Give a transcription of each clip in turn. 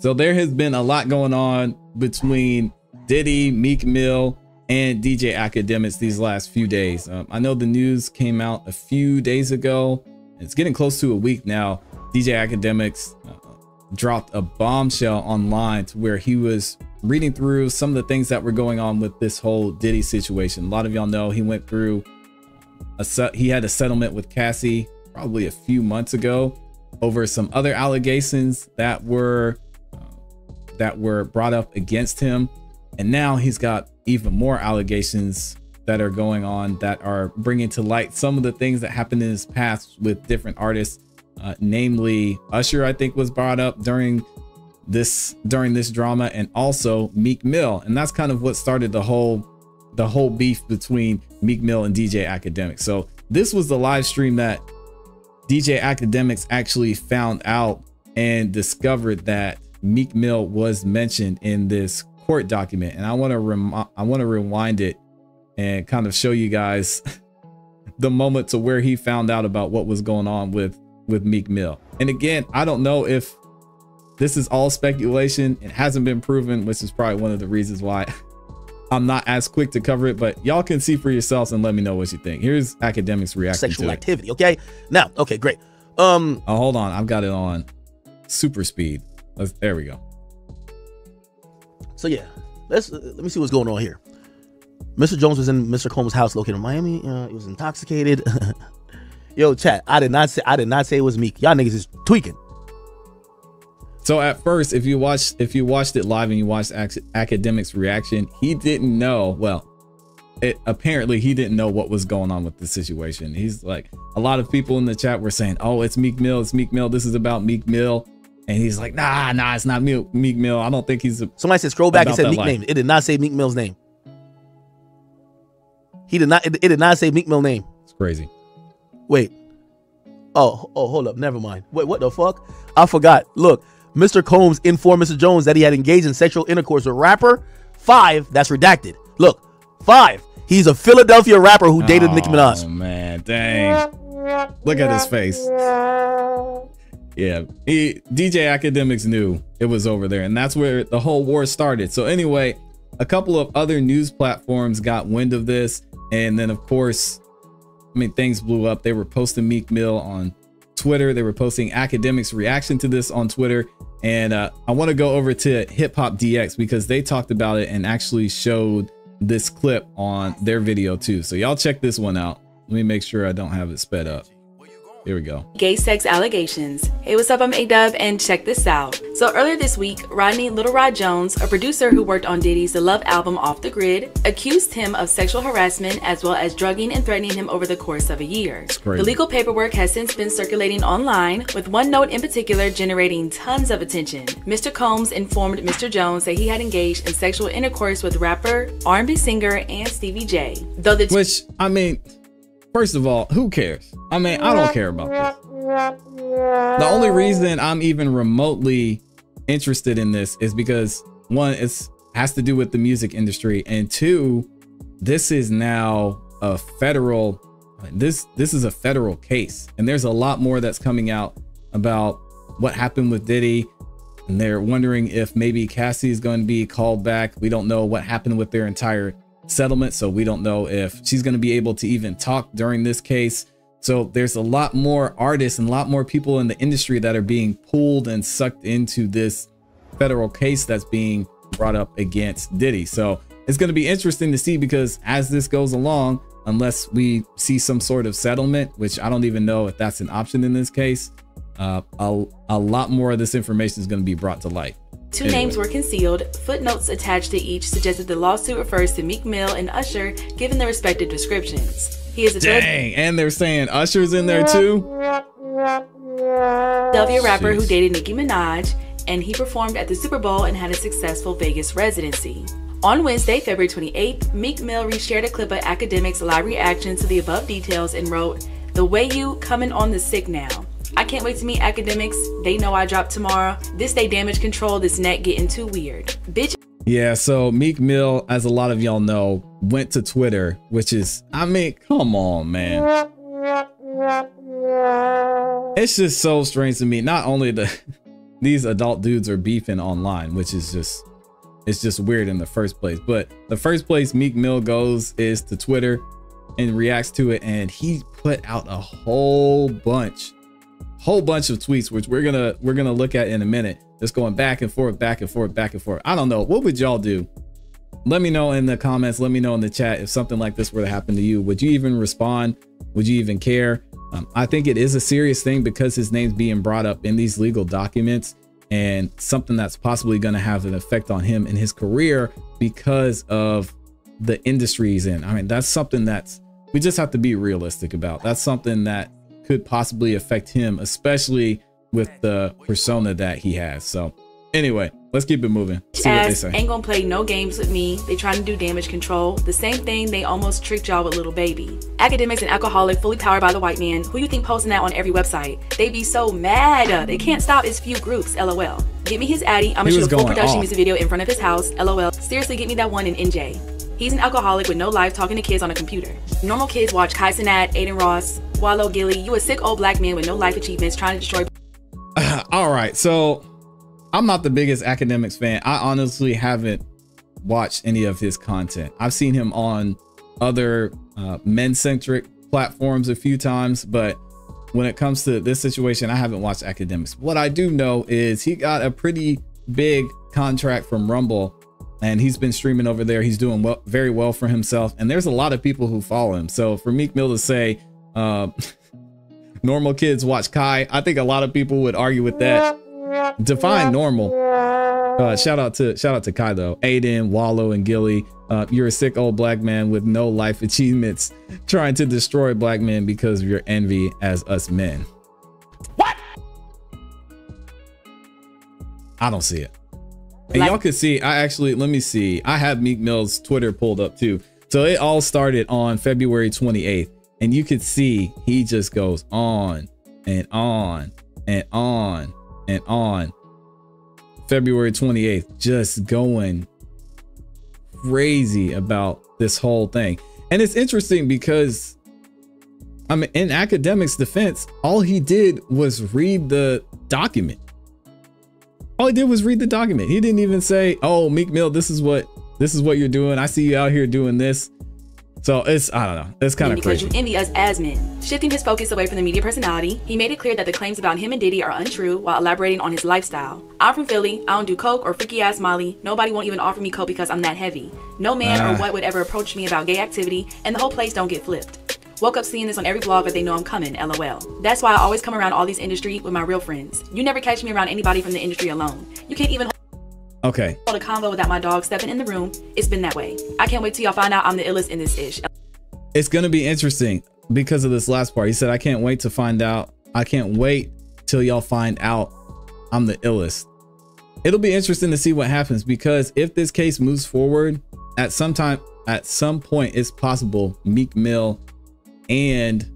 So there has been a lot going on between Diddy, Meek Mill, and DJ Akademiks these last few days. I know the news came out a few days ago. It's getting close to a week now. DJ Akademiks dropped a bombshell online to where he was reading through some of the things that were going on with this whole Diddy situation. A lot of y'all know he went through he had a settlement with Cassie probably a few months ago over some other allegations that were brought up against him, and now he's got even more allegations that are going on that are bringing to light some of the things that happened in his past with different artists, namely Usher, I think, was brought up during this drama, and also Meek Mill. And that's kind of what started the whole beef between Meek Mill and DJ Akademiks. So this was the live stream that DJ Akademiks actually found out and discovered that Meek Mill was mentioned in this court document. And I want to rewind it and kind of show you guys the moment to where he found out about what was going on with Meek Mill. And again, I don't know if this is all speculation. It hasn't been proven, which is probably one of the reasons why I'm not as quick to cover it, but y'all can see for yourselves and let me know what you think. Here's Akademiks reaction to sexual activity, okay? Now, okay, great. Oh, hold on, I've got it on super speed. There we go. So yeah, let me see what's going on here. Mr. Jones was in Mr. Combs' house located in Miami. He was intoxicated. Yo, chat, I did not say it was Meek. Y'all niggas is tweaking. So at first, if you watched it live and you watched Akademiks' reaction, he didn't know. Well, apparently he didn't know what was going on with the situation. He's like, a lot of people in the chat were saying, "Oh, it's Meek Mill. It's Meek Mill. This is about Meek Mill." And he's like, nah, it's not Meek Mill. I don't think he's. Somebody said scroll back and said Meek name. It did not say Meek Mill's name. He did not. It did not say Meek Mill name. It's crazy. Wait. Oh, hold up. Never mind. Wait, what the fuck? I forgot. Look. Mr. Combs informed Mr. Jones that he had engaged in sexual intercourse with rapper 5. That's redacted. Look, 5. He's a Philadelphia rapper who dated Nicki Minaj. Oh man, dang! Look at his face. Yeah, DJ Akademiks knew it was over there, and that's where the whole war started. So anyway, a couple of other news platforms got wind of this, and then of course, I mean, things blew up. They were posting Meek Mill on Twitter. They were posting Akademiks' reaction to this on Twitter. And I want to go over to Hip Hop DX because they talked about it and actually showed this clip on their video too. So y'all check this one out. Let me make sure I don't have it sped up. Here we go. Gay sex allegations. Hey, what's up? I'm A-Dub, and check this out. So earlier this week, Little Rod Jones, a producer who worked on Diddy's The Love album Off the Grid, accused him of sexual harassment as well as drugging and threatening him over the course of a year. The legal paperwork has since been circulating online, with one note in particular generating tons of attention. Mr. Combs informed Mr. Jones that he had engaged in sexual intercourse with rapper, R&B singer, and Stevie J. Though the Which, I mean, first of all, who cares? I mean, I don't care about this. The only reason I'm even remotely interested in this is because, one, it has to do with the music industry, and two, this is now a federal, this is a federal case, and there's a lot more that's coming out about what happened with Diddy, and they're wondering if maybe Cassie is going to be called back. We don't know what happened with their entire settlement, so we don't know if she's going to be able to even talk during this case. So there's a lot more artists and a lot more people in the industry that are being pulled and sucked into this federal case that's being brought up against Diddy. So it's going to be interesting to see, because as this goes along, unless we see some sort of settlement, which I don't even know if that's an option in this case, a lot more of this information is going to be brought to light. Two names were concealed. Footnotes attached to each suggested the lawsuit refers to Meek Mill and Usher, given their respective descriptions. He is a Dang, and they're saying Usher's in there too? Philadelphia rapper who dated Nicki Minaj, and he performed at the Super Bowl and had a successful Vegas residency. On Wednesday, February 28th, Meek Mill reshared a clip of Akademiks' live reaction to the above details and wrote, "The way you coming on the sick now. I can't wait to meet Akademiks. They know I drop tomorrow. This day damage control, this net getting too weird. Bitch." Yeah, so Meek Mill, as a lot of y'all know, went to Twitter, which is, I mean, come on, man. It's just so strange to me. Not only the these adult dudes are beefing online, which is just, it's just weird in the first place. But the first place Meek Mill goes is to Twitter and reacts to it, and he put out a whole bunch of tweets, which we're gonna look at in a minute. It's going back and forth, back and forth, back and forth. I don't know, what would y'all do? Let me know in the comments, let me know in the chat, if something like this were to happen to you, would you even respond? Would you even care? I think it is a serious thing because his name's being brought up in these legal documents, and something that's possibly going to have an effect on him and his career because of the industry he's in. I mean, that's something that's, we just have to be realistic about. That's something that could possibly affect him, especially with the persona that he has. So anyway, let's keep it moving. See what they say. Ain't gonna play no games with me. They trying to do damage control. The same thing they almost tricked y'all with Little Baby. Academics and alcoholic fully powered by the white man. Who you think posting that on every website? They be so mad. They can't stop his few groups, LOL. Get me his Addy. I'ma shoot a full production music video in front of his house, LOL. Seriously, get me that one in NJ. He's an alcoholic with no life talking to kids on a computer. Normal kids watch Kai, Adin Ross, Wallo, Gilly. You a sick old black man with no life achievements trying to destroy. All right, so I'm not the biggest Akademiks fan. I honestly haven't watched any of his content. I've seen him on other men-centric platforms a few times, but when it comes to this situation, I haven't watched Akademiks. What I do know is he got a pretty big contract from Rumble, and he's been streaming over there. He's doing well, very well for himself, and there's a lot of people who follow him. So for Meek Mill to say, normal kids watch Kai, I think a lot of people would argue with that. Define normal. Shout out to Kai though. Adin, Wallo, and Gilly. You're a sick old black man with no life achievements trying to destroy black men because of your envy as us men. What? I don't see it. And y'all can see, I actually, let me see. I have Meek Mill's Twitter pulled up too. So it all started on February 28th. And you could see he just goes on and on and on and on. February 28th, just going crazy about this whole thing. And it's interesting because, I mean, in Akademiks' defense, all he did was read the document. All he did was read the document. He didn't even say, oh, Meek Mill, this is what you're doing. I see you out here doing this. So it's, I don't know, it's kind of crazy. Because you envy us as men. Shifting his focus away from the media personality, he made it clear that the claims about him and Diddy are untrue while elaborating on his lifestyle. I'm from Philly, I don't do coke or freaky ass Molly. Nobody won't even offer me coke because I'm that heavy. No man or what would ever approach me about gay activity, and the whole place don't get flipped. Woke up seeing this on every vlog, but they know I'm coming, LOL. That's why I always come around all these industry with my real friends. You never catch me around anybody from the industry alone. You can't even hold a convo without my dog stepping in the room. It's been that way. I can't wait till y'all find out I'm the illest in this ish. It's gonna be interesting because of this last part. He said, I can't wait till y'all find out I'm the illest. It'll be interesting to see what happens, because if this case moves forward at some time, at some point, it's possible Meek Mill and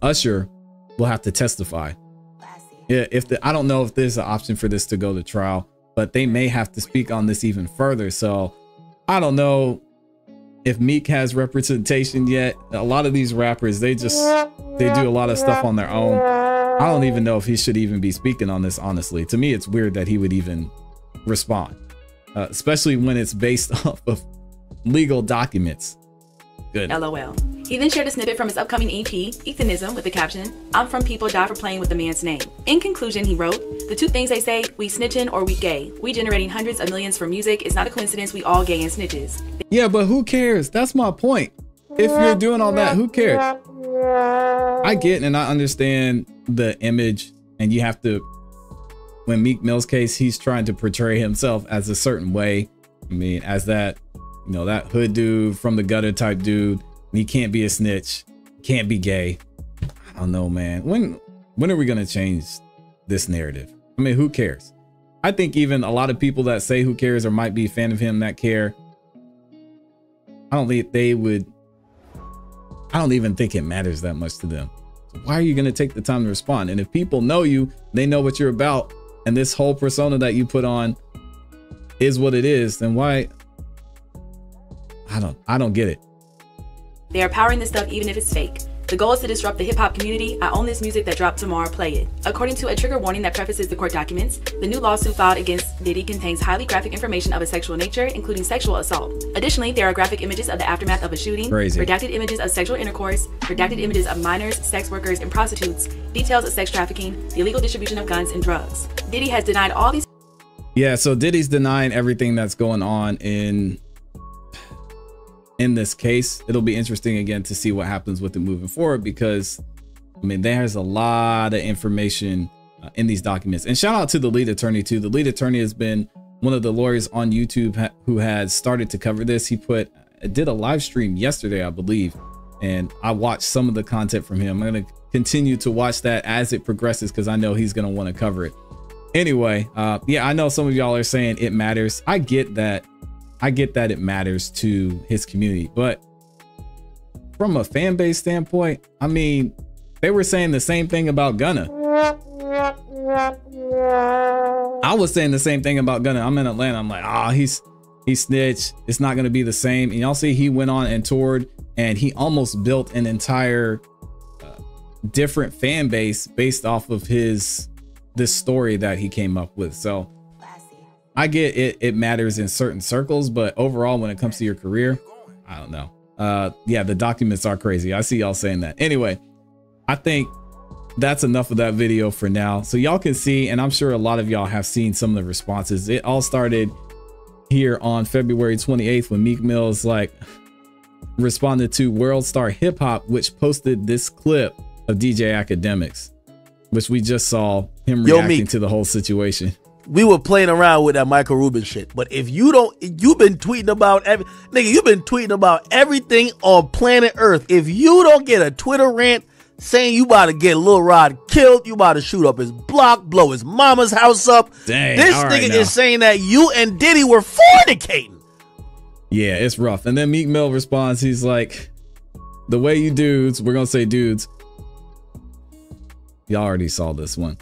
Usher will have to testify. Yeah, if the, I don't know if there's an option for this to go to trial, but they may have to speak on this even further. So I don't know if Meek has representation yet. A lot of these rappers, they do a lot of stuff on their own. I don't even know if he should even be speaking on this, honestly. To me, it's weird that he would even respond, especially when it's based off of legal documents. Good. LOL. He then shared a snippet from his upcoming EP, Euthanism, with the caption, I'm from people die for playing with the man's name. In conclusion, he wrote, the two things they say, we snitching or we gay. We generating hundreds of millions from music. It's not a coincidence we all gay and snitches. Yeah, but who cares? That's my point. If you're doing all that, who cares? I get and I understand the image, and you have to, when Meek Mill's case, he's trying to portray himself as a certain way. I mean, as that, you know, that hood dude from the gutter type dude. He can't be a snitch, can't be gay. I don't know, man. When are we gonna change this narrative? I mean, who cares? I think even a lot of people that say who cares or might be a fan of him that care, I don't think they would, I don't even think it matters that much to them. So why are you gonna take the time to respond? And if people know you, they know what you're about, and this whole persona that you put on is what it is, then why? I don't get it. They are powering this stuff even if it's fake. The goal is to disrupt the hip-hop community. I own this music that dropped tomorrow, play it. According to a trigger warning that prefaces the court documents, the new lawsuit filed against Diddy contains highly graphic information of a sexual nature, including sexual assault. Additionally, there are graphic images of the aftermath of a shooting, redacted images of sexual intercourse, redacted images of minors, sex workers, and prostitutes, details of sex trafficking, the illegal distribution of guns and drugs. Diddy has denied all these. Yeah, so Diddy's denying everything that's going on in this case. It'll be interesting again to see what happens with it moving forward, because I mean, there's a lot of information in these documents. And shout out to the lead attorney too. The lead attorney has been one of the lawyers on YouTube who has started to cover this. He did a live stream yesterday, I believe, and I watched some of the content from him. I'm going to continue to watch that as it progresses, because I know he's going to want to cover it. Anyway, yeah, I know some of y'all are saying it matters. I get that. I get that it matters to his community, but from a fan base standpoint, I mean, they were saying the same thing about Gunna. I was saying the same thing about Gunna. I'm in Atlanta. I'm like, ah, he snitched. It's not going to be the same. And y'all see, he went on and toured, and he almost built an entire different fan base based off of this story that he came up with. So I get it. It matters in certain circles, but overall, when it comes to your career, I don't know. Yeah, the documents are crazy. I see y'all saying that. Anyway, I think that's enough of that video for now. So y'all can see, and I'm sure a lot of y'all have seen some of the responses. It all started here on February 28th when Meek Mill's like responded to World Star Hip Hop, which posted this clip of DJ Akademiks, which we just saw him reacting to the whole situation. We were playing around with that Michael Rubin shit, but if you don't, you've been tweeting about you've been tweeting about everything on planet Earth. If you don't get a Twitter rant saying you about to get Lil Rod killed, you about to shoot up his block, blow his mama's house up. Dang, this nigga is saying that you and Diddy were fornicating. Yeah, it's rough. And then Meek Mill responds. He's like, the way you dudes, we're gonna say dudes. Y'all already saw this one.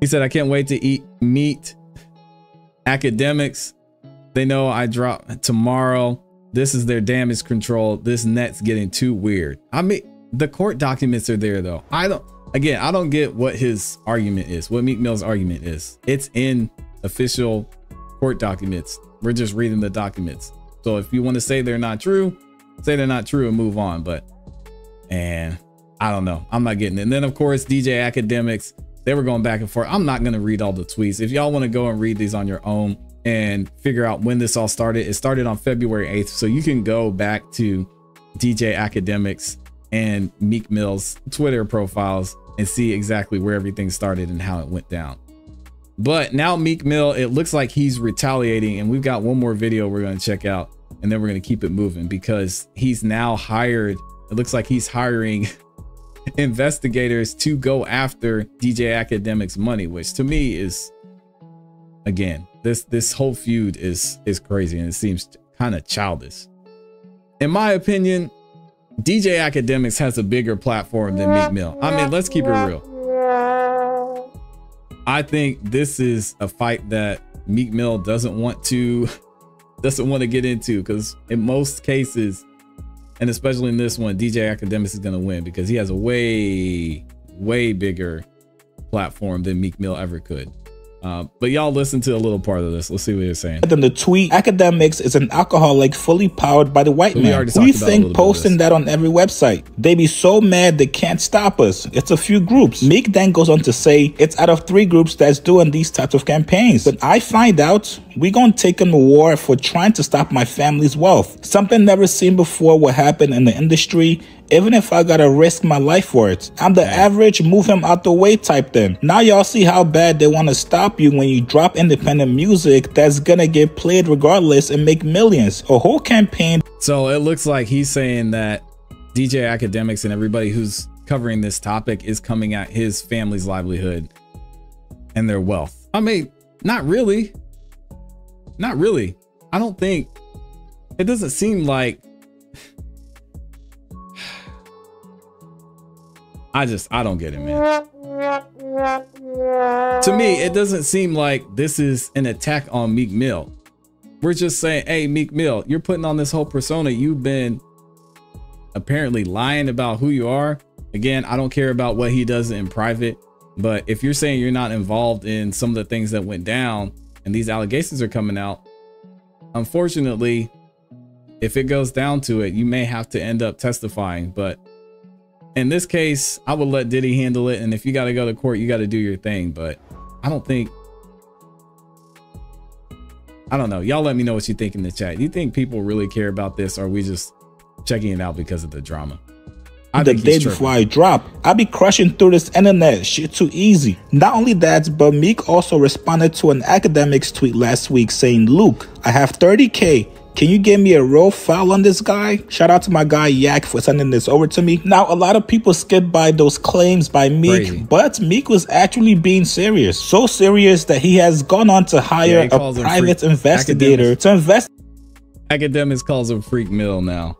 He said, I can't wait to meet Akademiks. They know I drop tomorrow. This is their damage control. This net's getting too weird. I mean, the court documents are there though. I don't get what his argument is, what Meek Mill's argument is. It's in official court documents. We're just reading the documents. So if you want to say they're not true, say they're not true and move on. But, and I don't know, I'm not getting it. And then of course, DJ Akademiks, they were going back and forth. I'm not going to read all the tweets. If y'all want to go and read these on your own and figure out when this all started, it started on February 8th. So you can go back to DJ Akademiks and Meek Mill's Twitter profiles and see exactly where everything started and how it went down. But now Meek Mill, it looks like he's retaliating, and we've got one more video we're going to check out, and then we're going to keep it moving, because he's now hired. It looks like he's hiring investigators to go after DJ Akademiks' money, which to me is, again, this whole feud is crazy, and it seems kind of childish. In my opinion, DJ Akademiks has a bigger platform than Meek Mill. I mean, let's keep it real. I think this is a fight that Meek Mill doesn't want to get into, because in most cases, and especially in this one, DJ Akademiks is going to win, because he has a way, way bigger platform than Meek Mill ever could. But y'all listen to a little part of this. Let's see what they're saying. Them to tweet, Akademiks is an alcoholic fully powered by the white man. We think posting that on every website. They be so mad they can't stop us. It's a few groups. Meek then goes on to say, it's out of 3 groups that's doing these types of campaigns. But I find out, we gonna take him to war for trying to stop my family's wealth. Something never seen before will happen in the industry, even if I gotta risk my life for it. I'm the average move him out the way type thing. Now y'all see how bad they wanna stop you when you drop independent music that's gonna get played regardless and make millions. A whole campaign. So it looks like he's saying that DJ Akademiks and everybody who's covering this topic is coming at his family's livelihood and their wealth. I mean, not really. Not really. I don't think, it doesn't seem like, I don't get it, man. To me, it doesn't seem like this is an attack on Meek Mill. We're just saying, hey, Meek Mill, you're putting on this whole persona. You've been apparently lying about who you are. Again, I don't care about what he does in private, but if you're saying you're not involved in some of the things that went down and these allegations are coming out, unfortunately, if it goes down to it, you may have to end up testifying. But in this case, I would let Diddy handle it. And if you got to go to court, you got to do your thing. But I don't think, I don't know. Y'all let me know what you think in the chat. Do you think people really care about this? Or are we just checking it out because of the drama? The day before I drop, I'll be crushing through this internet shit too easy. Not only that, but Meek also responded to an Akademiks tweet last week saying, "Luke, I have 30K. Can you give me a real file on this guy?" Shout out to my guy Yak for sending this over to me. Now, a lot of people skip by those claims by Meek, but Meek was actually being serious. So serious that he has gone on to hire a private investigator to invest. Akademiks calls him Freak Mill now.